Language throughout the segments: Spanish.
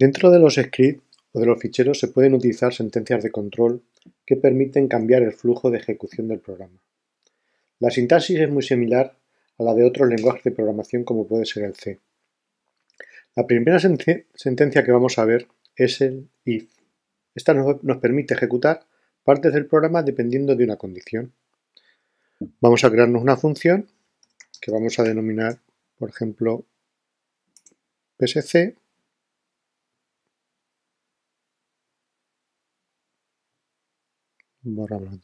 Dentro de los scripts o de los ficheros se pueden utilizar sentencias de control que permiten cambiar el flujo de ejecución del programa. La sintaxis es muy similar a la de otros lenguajes de programación como puede ser el C. La primera sentencia que vamos a ver es el if. Esta nos permite ejecutar partes del programa dependiendo de una condición. Vamos a crearnos una función que vamos a denominar, por ejemplo, psc. Borramos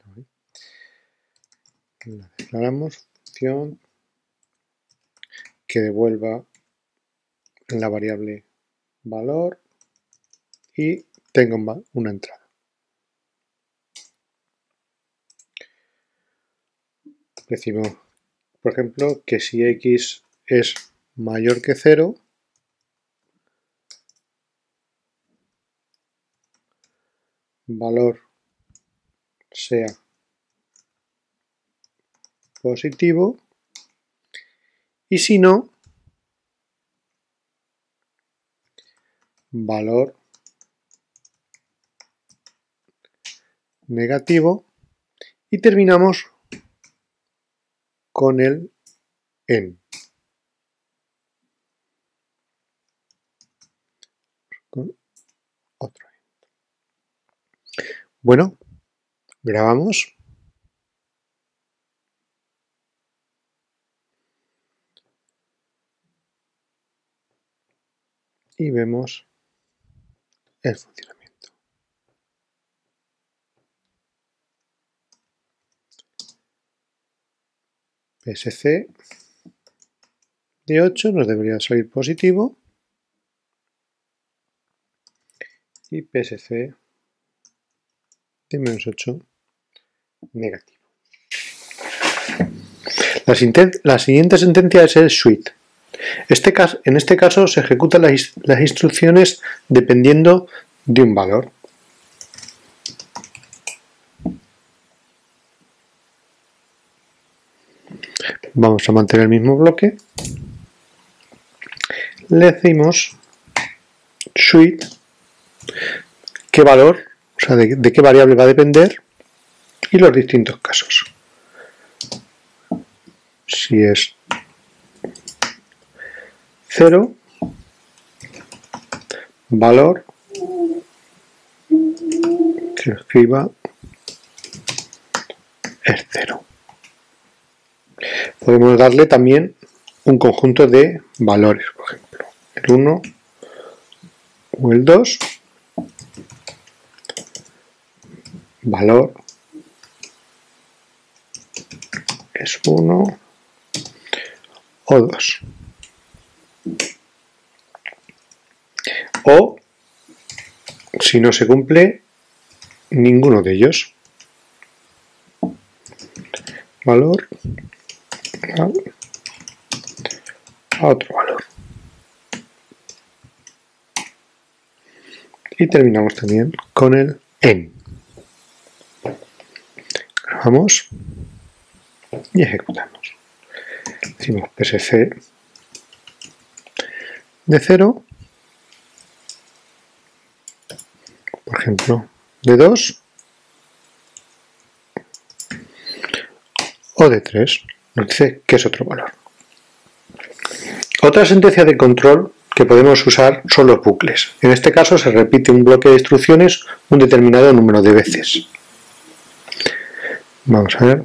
la declaramos función que devuelva la variable valor y tenga una entrada. Decimos, por ejemplo, que si x es mayor que 0, valor sea positivo, y si no, valor negativo, y terminamos con el en. Con otro. Bueno, grabamos. Y vemos el funcionamiento. psc de 8 nos debería salir positivo y psc de menos 8 negativo. La siguiente sentencia es el switch. En este caso se ejecutan las instrucciones dependiendo de un valor. Vamos a mantener el mismo bloque. Le decimos switch qué valor, o sea, de qué variable va a depender y los distintos casos. Si es 0, valor que escriba es 0. Podemos darle también un conjunto de valores, por ejemplo, el 1 o el 2, valor es 1 o 2. O si no se cumple ninguno de ellos, valor a otro valor. Y terminamos también con el en. Grabamos y ejecutamos. Decimos psc de 0, por ejemplo, de 2 o de 3, nos dice que es otro valor. Otra sentencia de control que podemos usar son los bucles. En este caso se repite un bloque de instrucciones un determinado número de veces. Vamos a ver.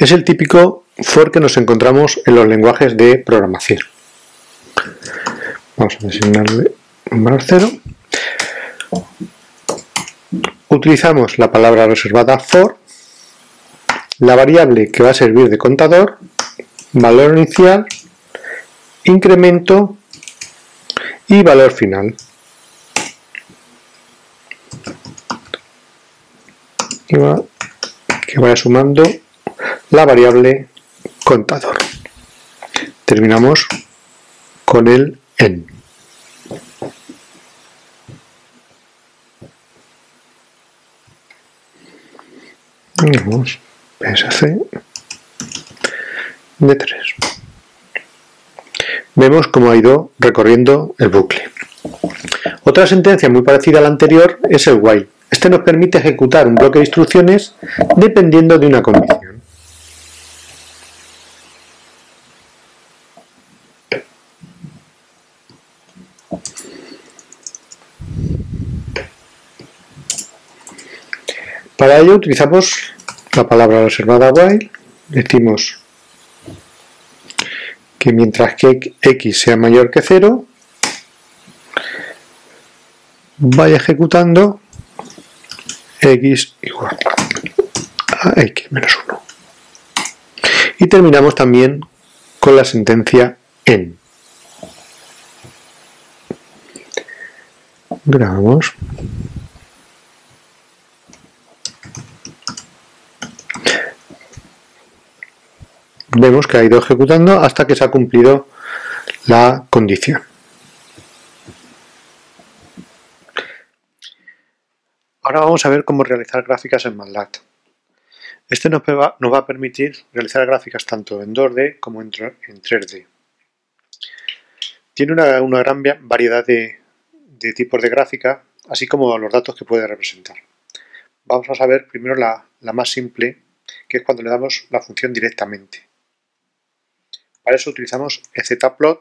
Es el típico for que nos encontramos en los lenguajes de programación. Vamos a designarle un valor 0. Utilizamos la palabra reservada for, la variable que va a servir de contador, valor inicial, incremento y valor final. Y que vaya sumando la variable contador. Terminamos con el en. Vamos, psc de 3. vemos cómo ha ido recorriendo el bucle. Otra sentencia muy parecida a la anterior es el while. Este nos permite ejecutar un bloque de instrucciones dependiendo de una condición. Para ello utilizamos la palabra reservada while, decimos que mientras que x sea mayor que 0, vaya ejecutando x igual a x menos 1. Y terminamos también con la sentencia en. Grabamos. Vemos que ha ido ejecutando hasta que se ha cumplido la condición. Ahora vamos a ver cómo realizar gráficas en MATLAB. Este nos va a permitir realizar gráficas tanto en 2D como en 3D. Tiene una gran variedad de tipos de gráfica, así como los datos que puede representar. Vamos a ver primero la más simple, que es cuando le damos la función directamente. Para eso utilizamos ezplot,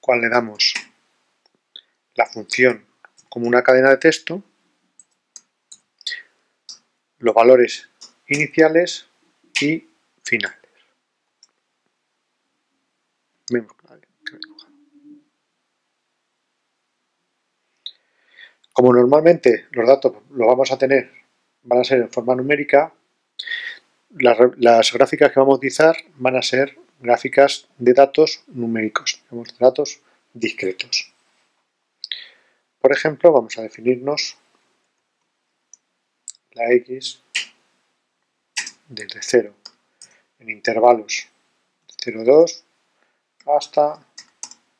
cual le damos la función como una cadena de texto, los valores iniciales y finales. Como normalmente los datos los vamos a tener, van a ser en forma numérica, las gráficas que vamos a utilizar van a ser gráficas de datos numéricos, datos discretos. Por ejemplo, vamos a definirnos la x desde 0 en intervalos 0,2 hasta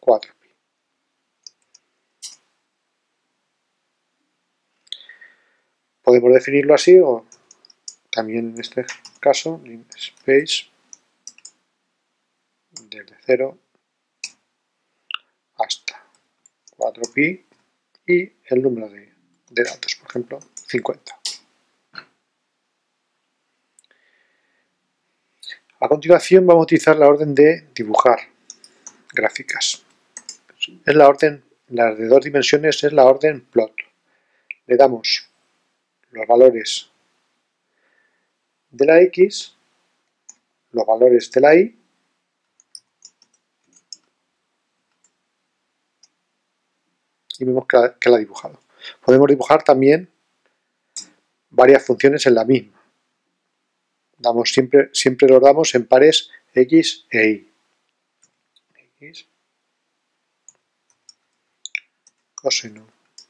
4. Podemos definirlo así o también en este caso, space desde 0 hasta 4pi y el número de datos, por ejemplo, 50. A continuación vamos a utilizar la orden de dibujar gráficas. Es la orden, las de dos dimensiones es la orden plot. Le damos los valores de la X, los valores de la Y y vemos que la ha dibujado. Podemos dibujar también varias funciones en la misma. Siempre los damos en pares X e Y. X coseno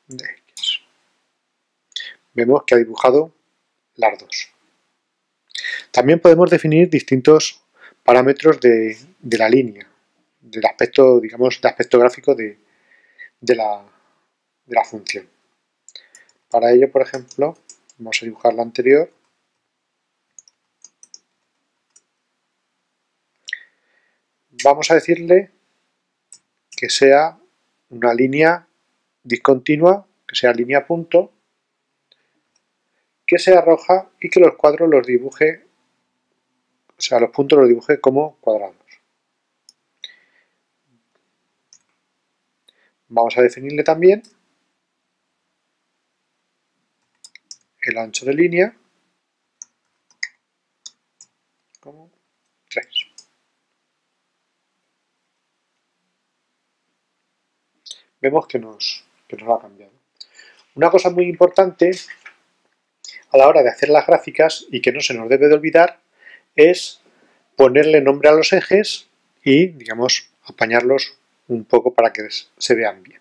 de X. Vemos que ha dibujado las dos. También podemos definir distintos parámetros de la línea, del aspecto, digamos, de aspecto gráfico de la función. Para ello, por ejemplo, vamos a dibujar la anterior. Vamos a decirle que sea una línea discontinua, que sea línea punto, que sea roja y que los cuadros los dibuje, o sea, los puntos los dibuje como cuadrados. Vamos a definirle también el ancho de línea como 3. Vemos que nos ha cambiado. Una cosa muy importante a la hora de hacer las gráficas y que no se nos debe de olvidar es ponerle nombre a los ejes y, digamos, apañarlos un poco para que se vean bien.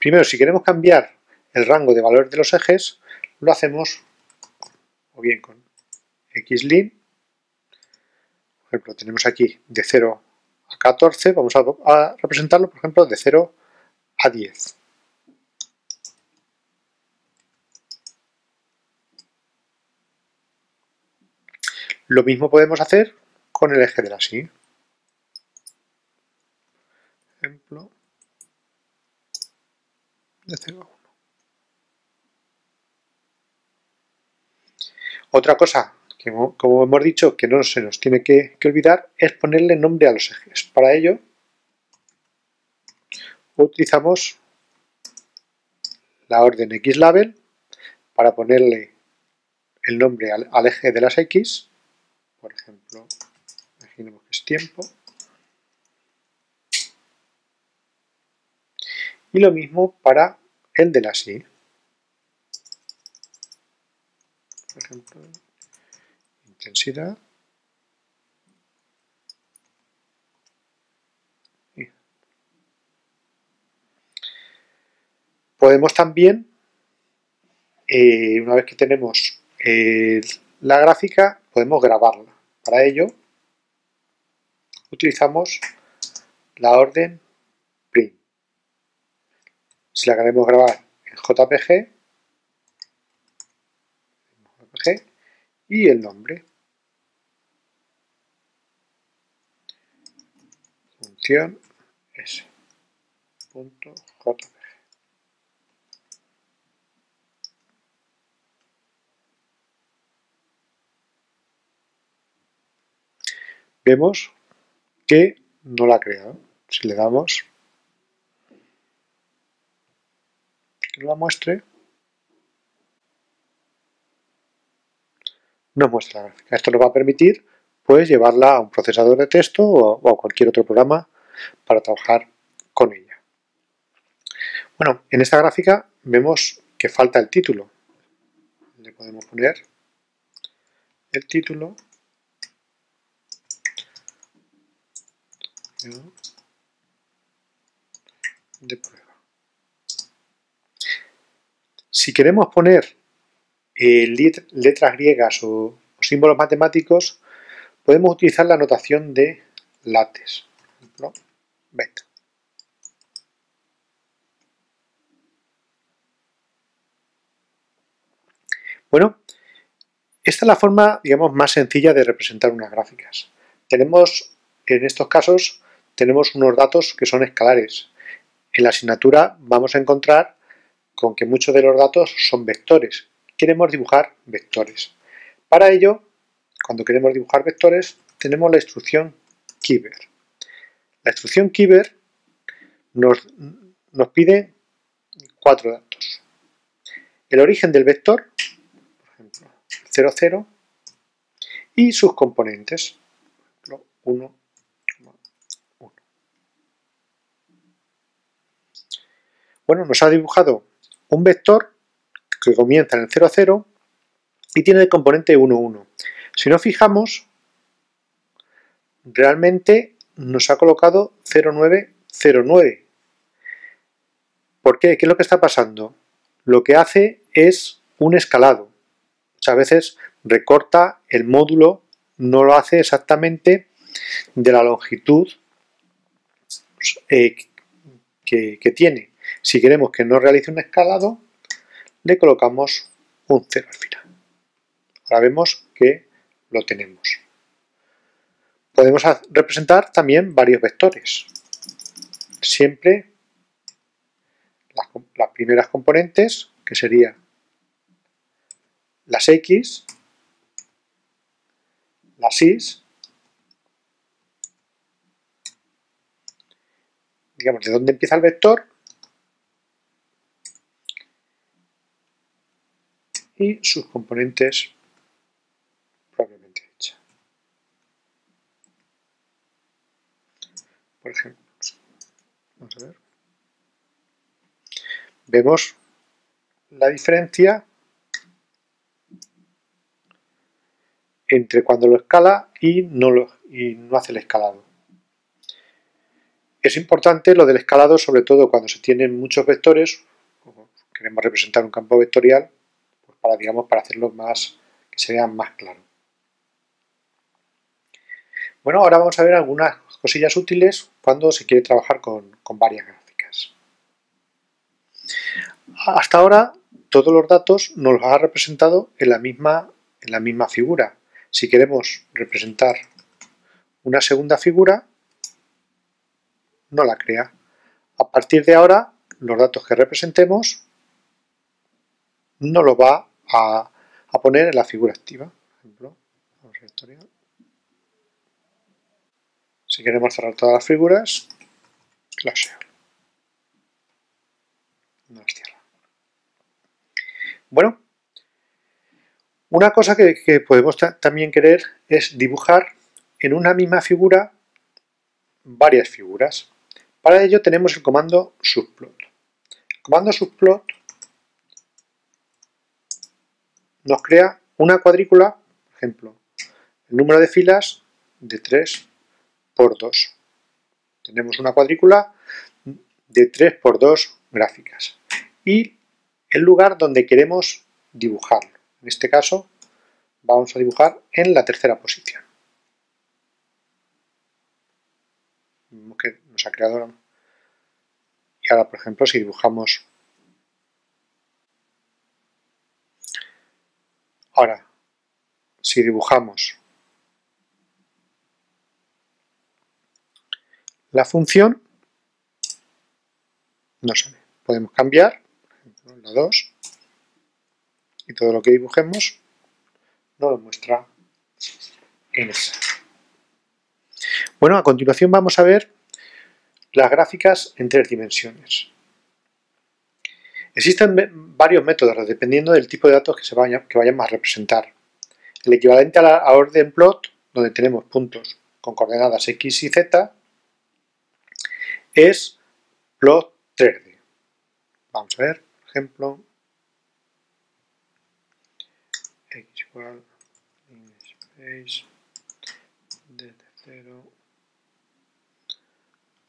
Primero, si queremos cambiar el rango de valor de los ejes, lo hacemos o bien con xlim. Por ejemplo, tenemos aquí de 0 a 14, vamos a representarlo, por ejemplo, de 0 a 10. Lo mismo podemos hacer con el eje de la Y. ejemplo de 0 a 1. Otra cosa que, como hemos dicho, que no se nos tiene que olvidar es ponerle nombre a los ejes. Para ello utilizamos la orden XLabel para ponerle el nombre al eje de las X. Por ejemplo, imaginemos que es tiempo. Y lo mismo para el de las Y. Por ejemplo, intensidad. Podemos también, una vez que tenemos la gráfica, podemos grabarla. Para ello, utilizamos la orden print. Si la queremos grabar en JPG y el nombre. Función s.jpg. Vemos que no la ha creado. Si le damos que no la muestre, nos muestra la gráfica. Esto nos va a permitir, pues, llevarla a un procesador de texto o a cualquier otro programa para trabajar con ella. Bueno, en esta gráfica vemos que falta el título. Le podemos poner el título. De prueba. Si queremos poner letras griegas o símbolos matemáticos, podemos utilizar la notación de lates. Por ejemplo, beta. Bueno, esta es la forma, digamos, más sencilla de representar unas gráficas. Tenemos, en estos casos, tenemos unos datos que son escalares. En la asignatura vamos a encontrar con que muchos de los datos son vectores. Queremos dibujar vectores. Para ello, cuando queremos dibujar vectores, tenemos la instrucción quiver. La instrucción quiver nos pide 4 datos. El origen del vector, por ejemplo, 0, 0, y sus componentes, por ejemplo, 1, Bueno, nos ha dibujado un vector que comienza en el 0, 0 y tiene el componente 1, 1. Si nos fijamos, realmente nos ha colocado 0, 9, 0, 9. ¿Por qué? ¿Qué es lo que está pasando? Lo que hace es un escalado. Muchas veces recorta el módulo, no lo hace exactamente de la longitud que tiene. Si queremos que no realice un escalado, le colocamos un 0 al final. Ahora vemos que lo tenemos. Podemos representar también varios vectores. Siempre las primeras componentes, que serían las X, las Y, digamos, de dónde empieza el vector, y sus componentes propiamente dichas. Por ejemplo, vamos a ver. Vemos la diferencia entre cuando lo escala y no hace el escalado. Es importante lo del escalado, sobre todo cuando se tienen muchos vectores, como queremos representar un campo vectorial, para, digamos, para hacerlo más, que se vea más claro. Bueno, ahora vamos a ver algunas cosillas útiles cuando se quiere trabajar con varias gráficas. Hasta ahora todos los datos nos los ha representado en la misma figura. Si queremos representar una segunda figura, no la crea. A partir de ahora, los datos que representemos no los va a poner en la figura activa. Por ejemplo, vamos a vectorial. Si queremos cerrar todas las figuras, closeo. No las cierra. Bueno, una cosa que podemos también querer es dibujar en una misma figura varias figuras. Para ello tenemos el comando subplot. El comando subplot nos crea una cuadrícula, por ejemplo, el número de filas de 3 por 2. Tenemos una cuadrícula de 3 por 2 gráficas y el lugar donde queremos dibujarlo. En este caso vamos a dibujar en la tercera posición. Vemos que nos ha creado ahora. Y ahora, por ejemplo, si dibujamos... Ahora, si dibujamos la función, no sale. Podemos cambiar, por ejemplo, la 2, y todo lo que dibujemos no lo muestra en esa. Bueno, a continuación vamos a ver las gráficas en tres dimensiones. Existen varios métodos dependiendo del tipo de datos que vayamos a representar. El equivalente a orden plot, donde tenemos puntos con coordenadas x y z, es plot3d. Vamos a ver, por ejemplo, x igual space desde 0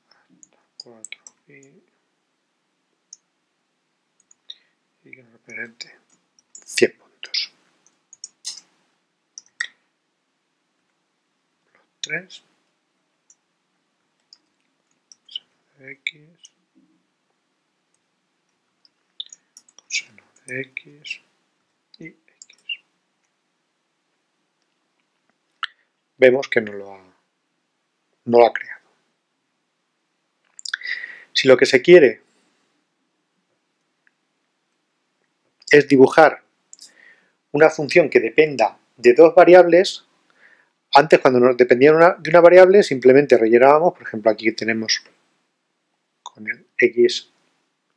hasta 4 y que nos represente 100 puntos. Plot3 x coseno de x y x. Vemos que no lo ha creado. Si lo que se quiere es dibujar una función que dependa de dos variables, antes cuando nos dependía de una variable simplemente rellenábamos, por ejemplo aquí tenemos con el x,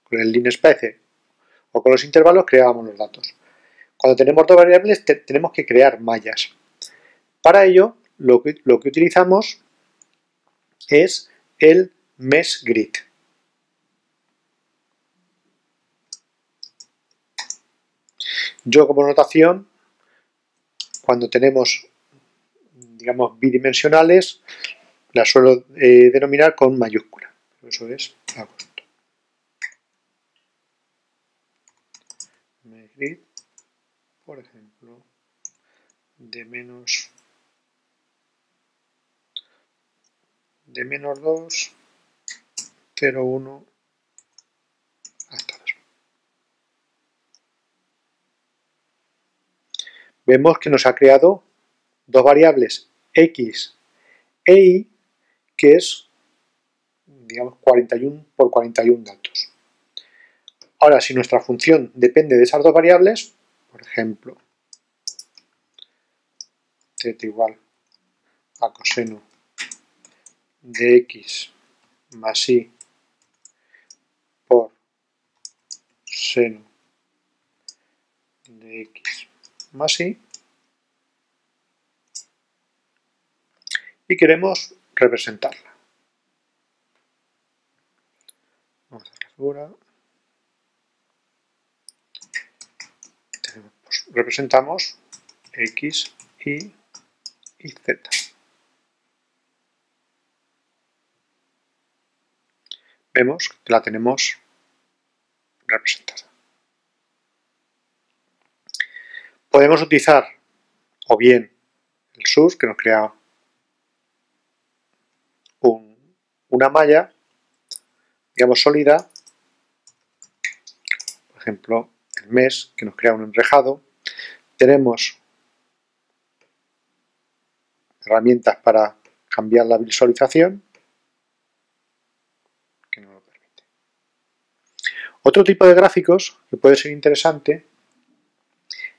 con el line space o con los intervalos creábamos los datos. Cuando tenemos dos variables tenemos que crear mallas. Para ello lo que utilizamos es el meshgrid. Yo como notación, cuando tenemos, digamos, bidimensionales, la suelo denominar con mayúscula. Eso es agosto. Meshgrid, por ejemplo, de menos 2, 0, 1 hasta 2. Vemos que nos ha creado dos variables x e y, que es, digamos, 41 por 41 datos. Ahora, si nuestra función depende de esas dos variables, por ejemplo, z igual a coseno de x más y por seno de x más y queremos representarla. Vamos a hacer la figura. Pues representamos x, y z. Vemos que la tenemos representada. Podemos utilizar o bien el surf, que nos crea una malla, digamos, sólida, por ejemplo, el mesh, que nos crea un enrejado. Tenemos herramientas para cambiar la visualización, que no lo permite. Otro tipo de gráficos que puede ser interesante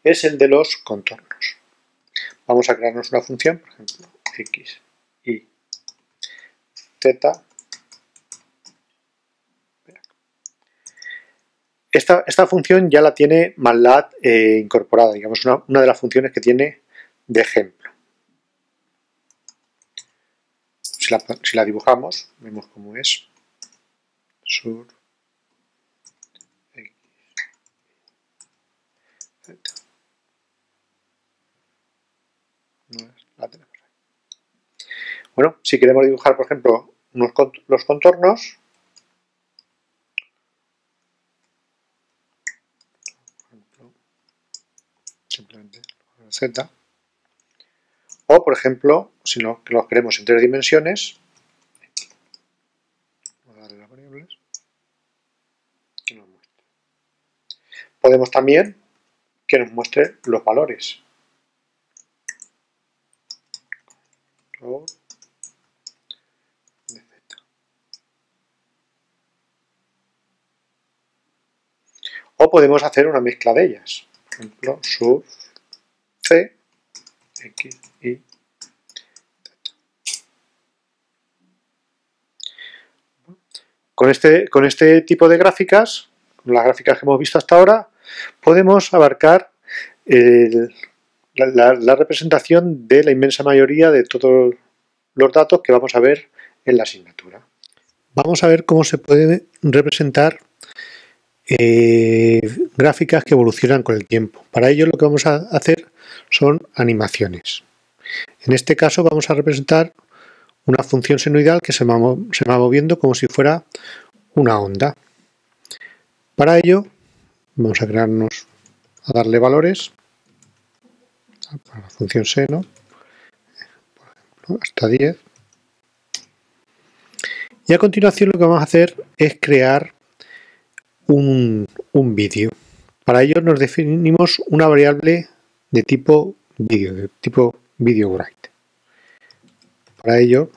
es el de los contornos. Vamos a crearnos una función, por ejemplo, x, y, z. Esta función ya la tiene MATLAB incorporada, digamos, una de las funciones que tiene de ejemplo. Si la dibujamos, vemos cómo es. Surf. Bueno, si queremos dibujar, por ejemplo, los contornos, simplemente Z, o por ejemplo, si los queremos en tres dimensiones, vamos a darle las variables que nos muestre. Podemos también que nos muestre los valores. O podemos hacer una mezcla de ellas. Por ejemplo, surf, c, x, y, z. Con este tipo de gráficas, con las gráficas que hemos visto hasta ahora, podemos abarcar la representación de la inmensa mayoría de todos los datos que vamos a ver en la asignatura. Vamos a ver cómo se puede representar gráficas que evolucionan con el tiempo. Para ello lo que vamos a hacer son animaciones. En este caso vamos a representar una función senoidal que se va moviendo como si fuera una onda. Para ello vamos a crearnos, a darle valores para la función seno, por ejemplo, hasta 10. Y a continuación lo que vamos a hacer es crear un vídeo. Para ello nos definimos una variable de tipo VideoWriter. Para ello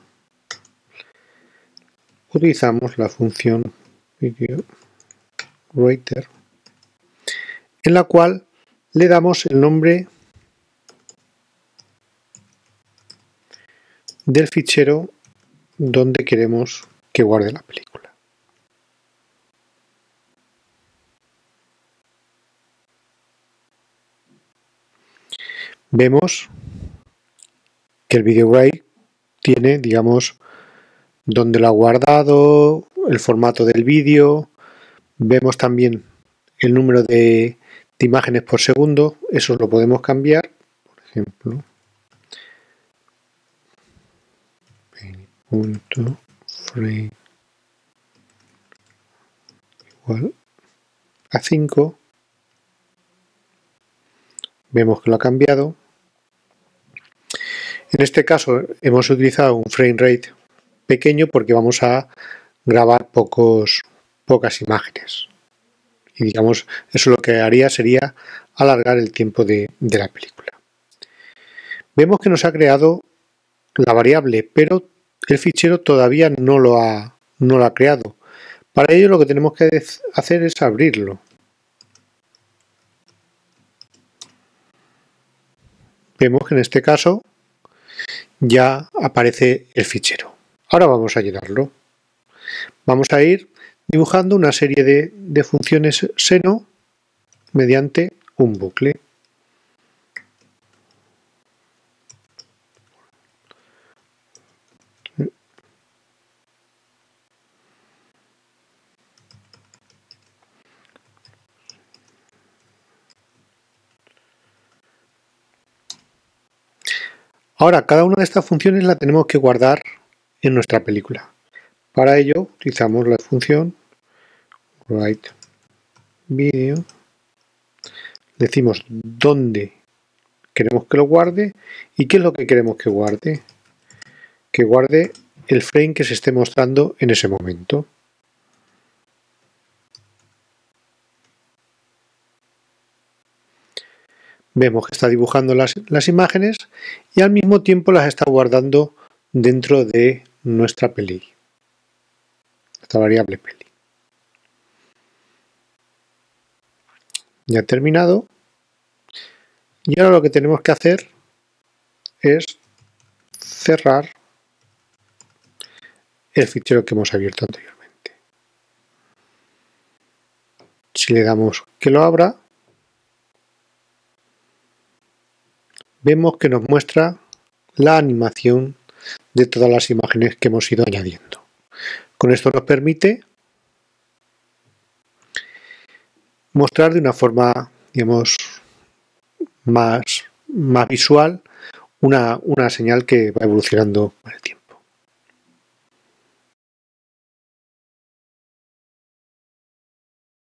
utilizamos la función VideoWriter, en la cual le damos el nombre del fichero donde queremos que guarde la película. Vemos que el VideoWriter tiene, digamos, donde lo ha guardado, el formato del vídeo, vemos también el número de imágenes por segundo, eso lo podemos cambiar, por ejemplo, punto frame igual a 5. Vemos que lo ha cambiado. En este caso hemos utilizado un frame rate pequeño porque vamos a grabar pocas imágenes. Y digamos, eso lo que haría sería alargar el tiempo de la película. Vemos que nos ha creado la variable, pero el fichero todavía no lo ha creado. Para ello lo que tenemos que hacer es abrirlo. Vemos que en este caso ya aparece el fichero. Ahora vamos a llenarlo. Vamos a ir dibujando una serie de funciones seno mediante un bucle. Ahora, cada una de estas funciones la tenemos que guardar en nuestra película. Para ello, utilizamos la función writeVideo. Decimos dónde queremos que lo guarde y qué es lo que queremos que guarde. Que guarde el frame que se esté mostrando en ese momento. Vemos que está dibujando las imágenes y al mismo tiempo las está guardando dentro de nuestra peli. esta variable peli. Ya terminado. Y ahora lo que tenemos que hacer es cerrar el fichero que hemos abierto anteriormente. Si le damos que lo abra, vemos que nos muestra la animación de todas las imágenes que hemos ido añadiendo. Con esto nos permite mostrar de una forma, digamos, más visual una señal que va evolucionando con el tiempo.